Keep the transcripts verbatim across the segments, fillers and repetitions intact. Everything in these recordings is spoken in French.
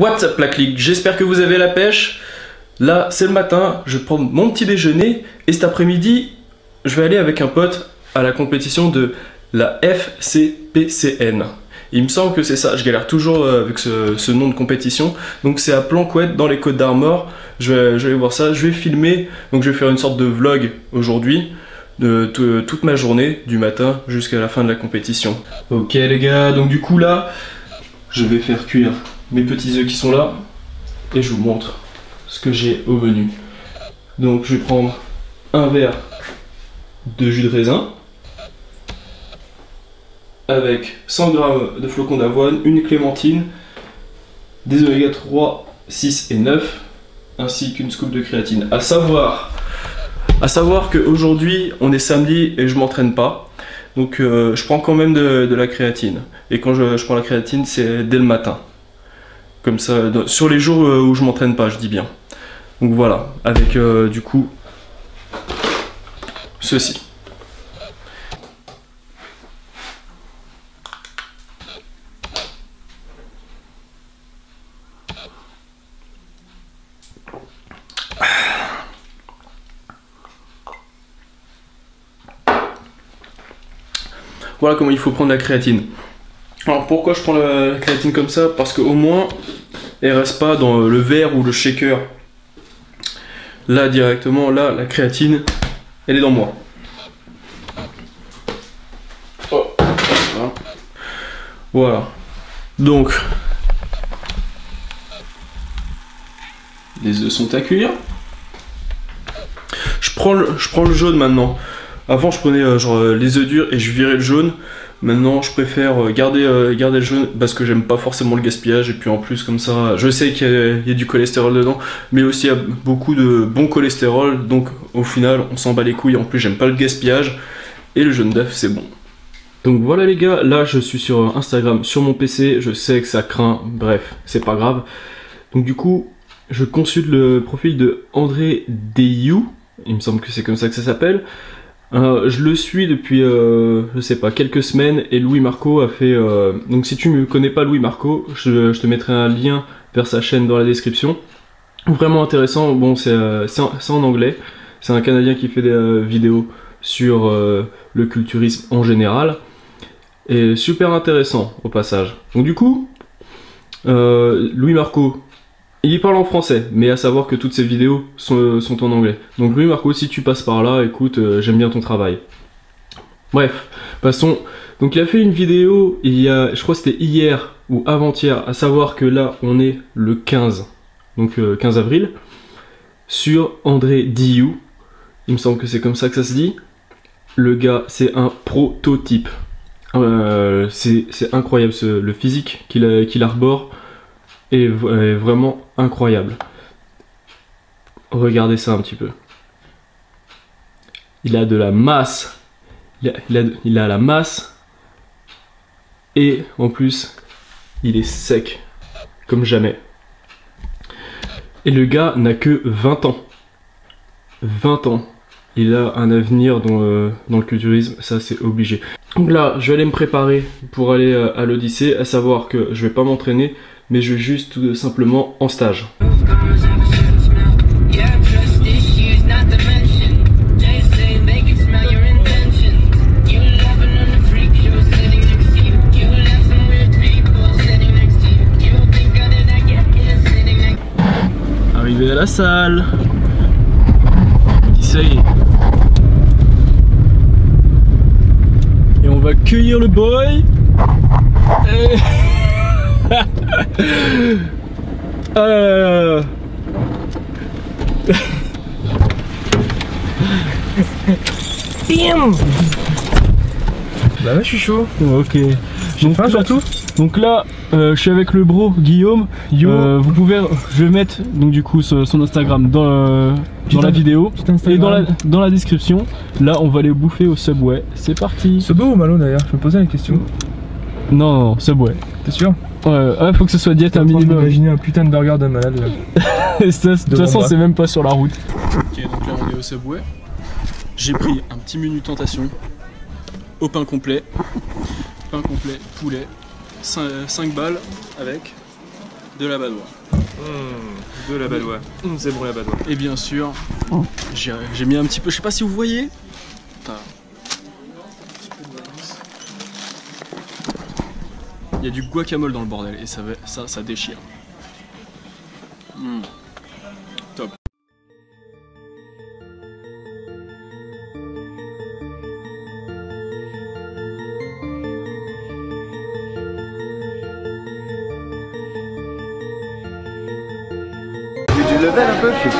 What's up la clique, j'espère que vous avez la pêche. Là c'est le matin, je prends mon petit déjeuner et cet après-midi je vais aller avec un pote à la compétition de la F C P C N. Il me semble que c'est ça, je galère toujours avec ce, ce nom de compétition. Donc c'est à Plancoët dans les Côtes d'Armor. Je vais, je vais voir ça, je vais filmer. Donc je vais faire une sorte de vlog aujourd'hui de toute ma journée, du matin jusqu'à la fin de la compétition. Ok les gars, donc du coup là je vais faire cuire mes petits œufs qui sont là et je vous montre ce que j'ai au menu. Donc je vais prendre un verre de jus de raisin avec cent grammes de flocons d'avoine, une clémentine, des oméga trois, six et neuf ainsi qu'une scoop de créatine. À savoir à savoir qu'aujourd'hui on est samedi et je m'entraîne pas. Donc euh, je prends quand même de, de la créatine. Et quand je, je prends la créatine, c'est dès le matin. Comme ça, dans, sur les jours où je m'entraîne pas, je dis bien. Donc voilà, avec euh, du coup, ceci. Voilà comment il faut prendre la créatine. Alors pourquoi je prends la créatine comme ça? Parce qu'au moins, elle reste pas dans le verre ou le shaker. Là directement, là, la créatine, elle est dans moi. Oh. Voilà. Voilà. Donc, les œufs sont à cuire. Je prends le, je prends le jaune maintenant. Avant je prenais euh, genre euh, les œufs durs et je virais le jaune. Maintenant je préfère euh, garder, euh, garder le jaune parce que j'aime pas forcément le gaspillage. Et puis en plus comme ça je sais qu'il y, y a du cholestérol dedans. Mais aussi il y a beaucoup de bon cholestérol. Donc au final on s'en bat les couilles. En plus j'aime pas le gaspillage. Et le jaune d'œuf c'est bon. Donc voilà les gars, là je suis sur Instagram, sur mon P C. Je sais que ça craint, bref c'est pas grave. Donc du coup je consulte le profil de André Deyou. Il me semble que c'est comme ça que ça s'appelle. Euh, je le suis depuis, euh, je sais pas, quelques semaines et Louis Marco a fait... Euh... Donc si tu ne connais pas Louis Marco, je, je te mettrai un lien vers sa chaîne dans la description. Vraiment intéressant, bon c'est euh, en anglais, c'est un Canadien qui fait des euh, vidéos sur euh, le culturisme en général. Et super intéressant au passage. Donc du coup, euh, Louis Marco... Il parle en français, mais à savoir que toutes ces vidéos sont, sont en anglais. Donc Louis Marco, si tu passes par là, écoute, euh, j'aime bien ton travail. Bref, passons. Donc il a fait une vidéo, il y a, je crois que c'était hier ou avant-hier, à savoir que là, on est le quinze, donc euh, quinze avril, sur André Deyou. Il me semble que c'est comme ça que ça se dit. Le gars, c'est un prototype. Euh, c'est incroyable, ce, le physique qu'il qu'il arbore. Est vraiment incroyable. Regardez ça un petit peu. Il a de la masse. Il a, il a, il a la masse. Et en plus, il est sec. Comme jamais. Et le gars n'a que vingt ans. vingt ans. Il a un avenir dans, euh, dans le culturisme, ça c'est obligé. Donc là, je vais aller me préparer pour aller euh, à l'Odyssée, à savoir que je vais pas m'entraîner, mais je vais juste tout simplement en stage. Arrivé à la salle. Ça y est. Et on va cueillir le boy. Et... ah là là là. Bim. Bah ouais, je suis chaud. Ok. J'ai faim surtout. Donc là, euh, je suis avec le bro Guillaume. Yo. Euh, vous pouvez, je vais mettre donc du coup son Instagram dans, euh, dans la vidéo et dans la, dans la description. Là, on va aller bouffer au Subway. C'est parti. Subway ou Malo d'ailleurs? Je me posais la question. Non, non, non, Subway. T'es sûr? Ouais, ouais, faut que ce soit diète un minimum. Imaginez un putain de burger de malade. De toute façon, c'est même pas sur la route. Ok, donc là, on est au Subway. J'ai pris un petit menu tentation au pain complet, pain complet, poulet. cinq balles avec de la badoie. Mmh, de la badoie. Mmh, c'est bon la badoie. Et bien sûr, j'ai mis un petit peu, je sais pas si vous voyez. Putain. Il y a du guacamole dans le bordel et ça, ça, ça déchire. Mmh. Top.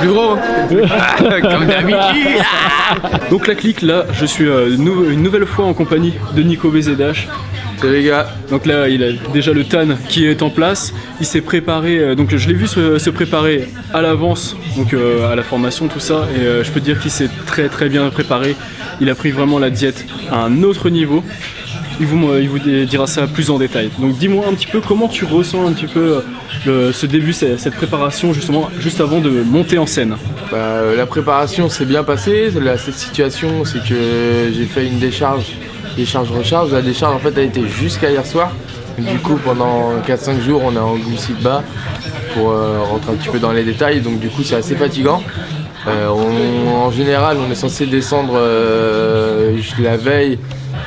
Plus gros, comme d'habitude. Donc la clique, là, je suis euh, nou une nouvelle fois en compagnie de Nico B Z H. Salut les gars. Donc là, il a déjà le tan qui est en place. Il s'est préparé, euh, donc je l'ai vu se, se préparer à l'avance, donc euh, à la formation, tout ça. Et euh, je peux te dire qu'il s'est très très bien préparé. Il a pris vraiment la diète à un autre niveau. Il vous, il vous dira ça plus en détail. Donc dis-moi un petit peu comment tu ressens un petit peu le, ce début, cette préparation justement, juste avant de monter en scène. Bah, la préparation s'est bien passée. La, cette situation, c'est que j'ai fait une décharge, décharge-recharge. La décharge en fait a été jusqu'à hier soir. Du coup, pendant quatre cinq jours, on a en glucides bas pour euh, rentrer un petit peu dans les détails. Donc du coup, c'est assez fatigant. Euh, on, en général, on est censé descendre euh, la veille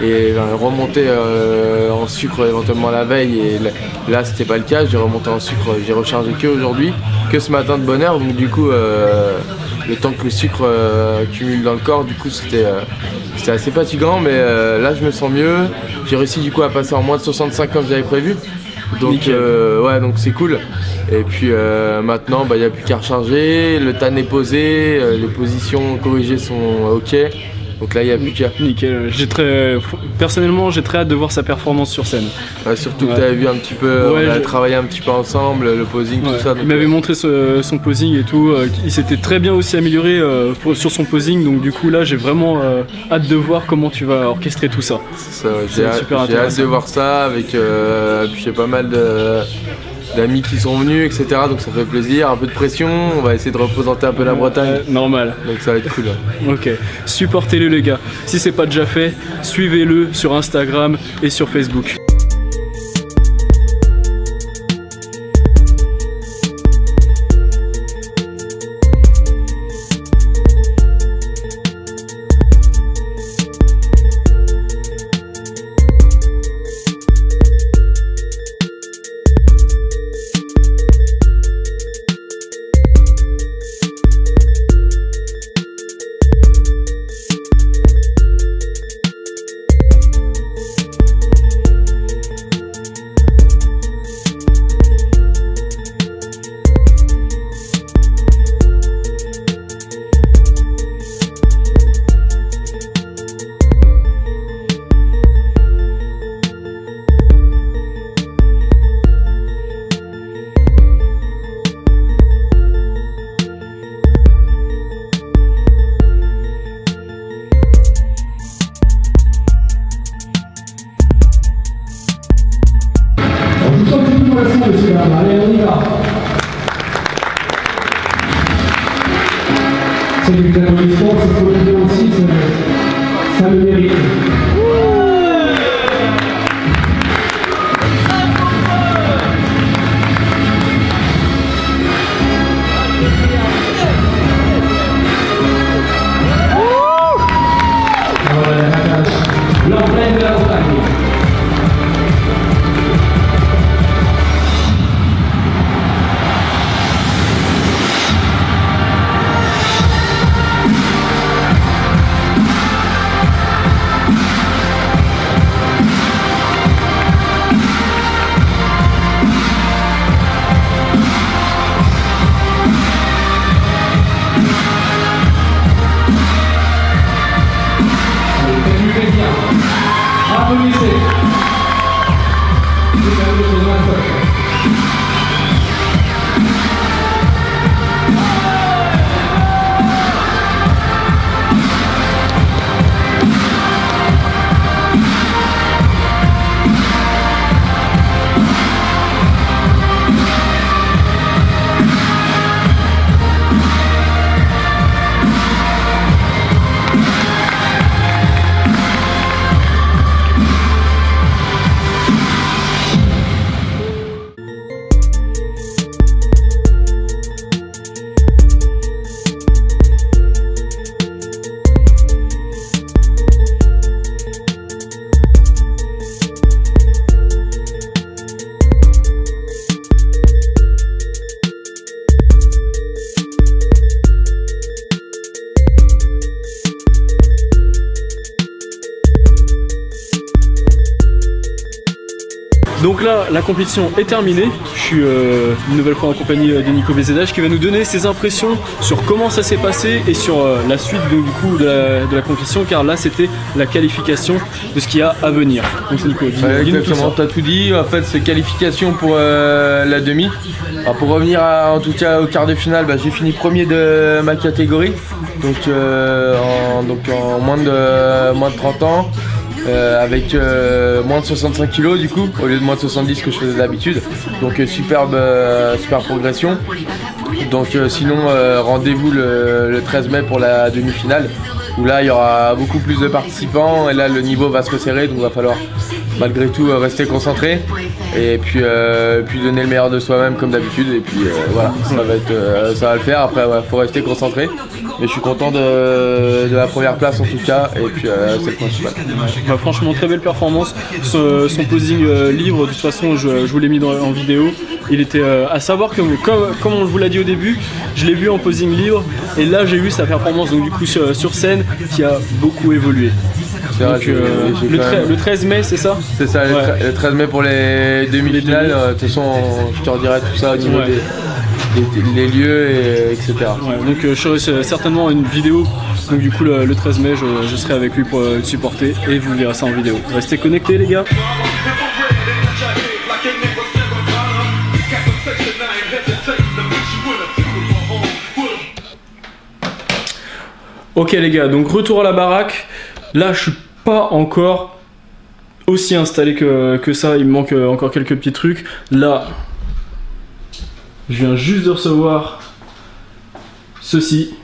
et remonter euh, en sucre éventuellement la veille, et là c'était pas le cas. J'ai remonté en sucre, j'ai rechargé que aujourd'hui, que ce matin de bonne heure, donc du coup euh, le temps que le sucre euh, cumule dans le corps, du coup c'était euh, c'était assez fatigant, mais euh, là je me sens mieux. J'ai réussi du coup à passer en moins de soixante-cinq comme j'avais prévu, donc euh, ouais, donc c'est cool. Et puis euh, maintenant bah, y a plus qu'à recharger, le tan est posé, euh, les positions corrigées sont ok. Donc là, il n'y a plus qu'à. Nickel. Très... Personnellement, j'ai très hâte de voir sa performance sur scène. Ouais, surtout ouais. Que tu avais vu un petit peu, ouais, on a je... travaillé un petit peu ensemble, le posing, ouais. Tout ça. Il m'avait montré ce, son posing et tout. Il s'était très bien aussi amélioré euh, pour, sur son posing. Donc du coup, là, j'ai vraiment euh, hâte de voir comment tu vas orchestrer tout ça. ça ouais. J'ai hâte, hâte de voir ça. Avec euh, j'ai pas mal de... d'amis qui sont venus, et cetera. Donc ça fait plaisir, un peu de pression, on va essayer de représenter un peu la Bretagne. Euh, normal. Donc ça va être cool. Hein. Ok, supportez-le les gars. Si c'est pas déjà fait, suivez-le sur Instagram et sur Facebook. C'est une applaudissement, c'est pour le bien aussi, ça, ça le mérite. là, la compétition est terminée. Je suis euh, une nouvelle fois en compagnie de Nico B Z H qui va nous donner ses impressions sur comment ça s'est passé et sur euh, la suite de, du coup, de, la, de la compétition, car là c'était la qualification de ce qu'il y a à venir. Donc Nico, dis-nous tout ça. T'as tout dit, en fait c'est qualification pour euh, la demi. Alors, pour revenir à, en tout cas au quart de finale, bah, j'ai fini premier de ma catégorie, donc, euh, en, donc en moins de, euh, moins de trente ans. Euh, avec euh, moins de soixante-cinq kilos du coup, au lieu de moins de soixante-dix que je faisais d'habitude. Donc euh, superbe, euh, super progression. Donc euh, sinon euh, rendez-vous le, le treize mai pour la demi-finale, où là il y aura beaucoup plus de participants et là le niveau va se resserrer, donc il va falloir malgré tout rester concentré et puis, euh, puis donner le meilleur de soi-même comme d'habitude, et puis euh, voilà, ça va, être, euh, ça va le faire. Après il ouais, faut rester concentré. Mais je suis content de, de la première place en tout cas, et puis euh, c'est le principal. Bah, franchement, très belle performance. Ce, son posing euh, libre, de toute façon, je, je vous l'ai mis dans, en vidéo. Il était euh, à savoir que, comme, comme on vous l'a dit au début, je l'ai vu en posing libre, et là j'ai vu sa performance donc du coup sur, sur scène qui a beaucoup évolué. Vrai, donc, euh, le, même... le treize mai, c'est ça? C'est ça, le, ouais. le treize mai pour les demi-finales. De toute façon, on, je te redirai tout ça au niveau ouais. des. Les, les lieux, et, etc. Ouais, donc euh, je ferai certainement une vidéo, donc du coup le, le treize mai je, je serai avec lui pour euh, le supporter, et vous verrez ça en vidéo. Restez connectés les gars. Ok les gars, donc retour à la baraque. Là je suis pas encore aussi installé que, que ça, il me manque encore quelques petits trucs. Là je viens juste de recevoir ceci,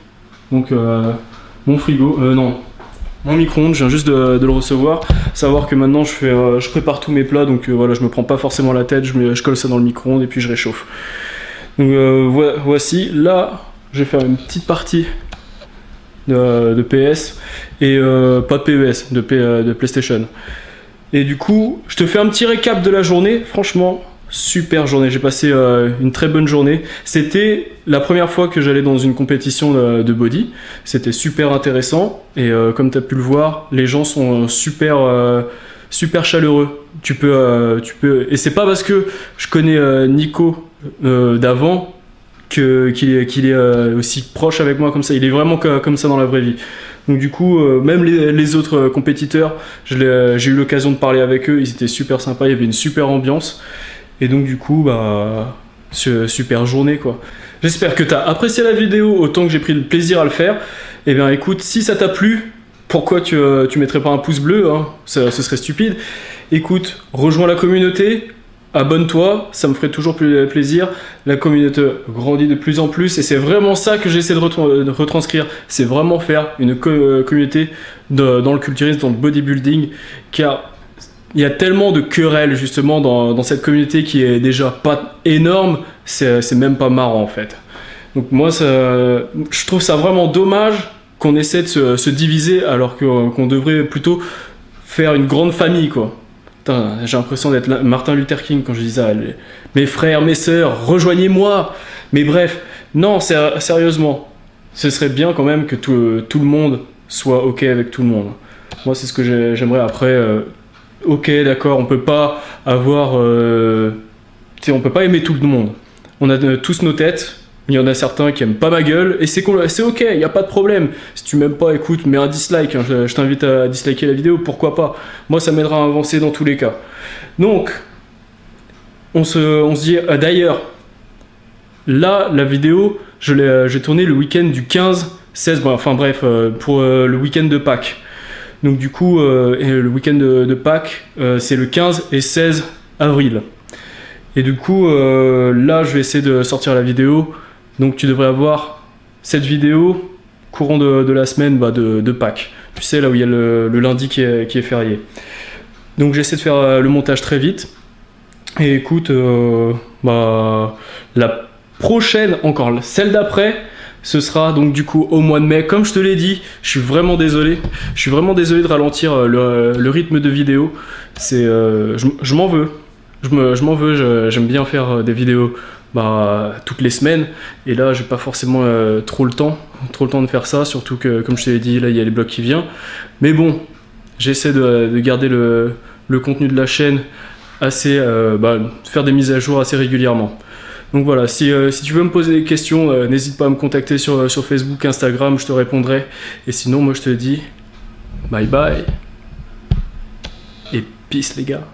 donc euh, mon frigo, euh, non, mon micro-ondes, je viens juste de, de le recevoir. Savoir que maintenant je, fais, euh, je prépare tous mes plats, donc euh, voilà, je me prends pas forcément la tête, je, mets, je colle ça dans le micro-ondes et puis je réchauffe. Donc euh, vo voici, là je vais faire une petite partie de, de P S, et euh, pas de P E S, de, P, euh, de PlayStation. Et du coup, je te fais un petit récap de la journée, franchement. Super journée, j'ai passé euh, une très bonne journée. C'était la première fois que j'allais dans une compétition de, de body. C'était super intéressant, et euh, comme tu as pu le voir, les gens sont super, euh, super chaleureux. Tu peux, euh, tu peux... Et c'est pas parce que je connais euh, Nico euh, d'avant qu'il est, qu'il est euh, aussi proche avec moi comme ça. Il est vraiment comme ça dans la vraie vie. Donc du coup, euh, même les, les autres euh, compétiteurs, j'ai euh, eu l'occasion de parler avec eux, ils étaient super sympas, il y avait une super ambiance. Et donc du coup, bah, super journée quoi. J'espère que tu as apprécié la vidéo autant que j'ai pris le plaisir à le faire. Et bien écoute, si ça t'a plu, pourquoi tu, euh, tu mettrais pas un pouce bleu hein, ça, ce serait stupide. Écoute, rejoins la communauté, abonne-toi, ça me ferait toujours plus plaisir. La communauté grandit de plus en plus, et c'est vraiment ça que j'essaie de, retra de retranscrire. C'est vraiment faire une co communauté de, dans le culturisme, dans le bodybuilding, car... il y a tellement de querelles justement dans, dans cette communauté qui est déjà pas énorme, c'est même pas marrant en fait. Donc moi, ça, je trouve ça vraiment dommage qu'on essaie de se, se diviser alors qu'on qu'on devrait plutôt faire une grande famille quoi. J'ai l'impression d'être Martin Luther King quand je dis ça. Mes frères, mes sœurs, rejoignez-moi. Mais bref, non, sérieusement, ce serait bien quand même que tout, tout le monde soit ok avec tout le monde. Moi, c'est ce que j'aimerais après... Euh, ok, d'accord, on peut pas avoir, euh, t'sais, on peut pas aimer tout le monde. On a euh, tous nos têtes, il y en a certains qui aiment pas ma gueule, et c'est ok, il n'y a pas de problème. Si tu m'aimes pas, écoute, mets un dislike, hein, je, je t'invite à disliker la vidéo, pourquoi pas. Moi, ça m'aidera à avancer dans tous les cas. Donc, on se, on se dit, euh, d'ailleurs, là, la vidéo, je l'ai euh, tournée le week-end du quinze, seize, bon, enfin bref, euh, pour euh, le week-end de Pâques. Donc du coup, euh, le week-end de, de Pâques, euh, c'est le quinze et seize avril. Et du coup, euh, là, je vais essayer de sortir la vidéo. Donc tu devrais avoir cette vidéo courant de, de la semaine bah, de, de Pâques. Tu sais, là où il y a le, le lundi qui est, qui est férié. Donc j'essaie de faire le montage très vite. Et écoute, euh, bah, la prochaine, encore celle d'après... ce sera donc du coup au mois de mai. Comme je te l'ai dit, je suis vraiment désolé. Je suis vraiment désolé de ralentir le, le rythme de vidéo. C'est, euh, je, je m'en veux. Je, me, je m'en veux. J'aime bien faire des vidéos bah, toutes les semaines. Et là, j'ai pas forcément euh, trop le temps, trop le temps de faire ça. Surtout que, comme je te l'ai dit, là, il y a les blogs qui viennent. Mais bon, j'essaie de, de garder le, le contenu de la chaîne assez, euh, bah, faire des mises à jour assez régulièrement. Donc voilà, si, euh, si tu veux me poser des questions, euh, n'hésite pas à me contacter sur, sur Facebook, Instagram, je te répondrai. Et sinon, moi je te dis bye bye et peace les gars.